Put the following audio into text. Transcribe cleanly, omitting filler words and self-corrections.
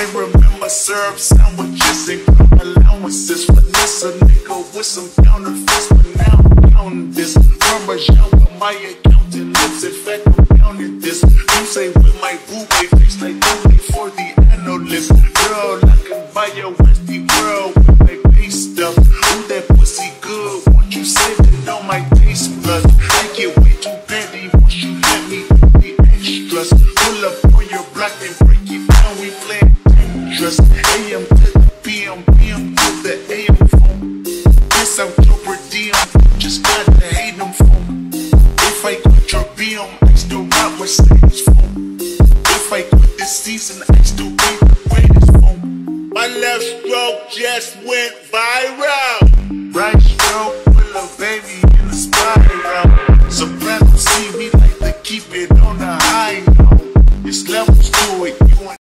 I remember syrup sandwiches and crime allowances. Finesse a nigga with some counterfeits, but now I'm counting this. From a shower, my accountant lips. In fact, I'm counting this. You say with my boobay face, like nothing for the analyst. Girl, I can buy your Westy world with that pay stuff. Ooh, that pussy good. Won't you sipping on my taste buds? I get way too petty. Won't you let me be extras? Pull up on your block and break it down. We play dangerous. AM to the PM, PM to the AM phone. Yes, I'm Cooper DM. Just got to hate them phone. If I quit your BM, I still got my stage phone. If I quit this season, I still beat the greatest phone. My left stroke just went viral. Right stroke with a baby in the spiral. Sopranos see me like they keep it on the high note. It's levels to it.